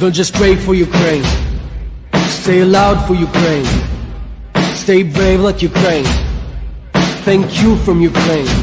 Don't just pray for Ukraine. Stay loud for Ukraine. Stay brave like Ukraine. Thank you from Ukraine.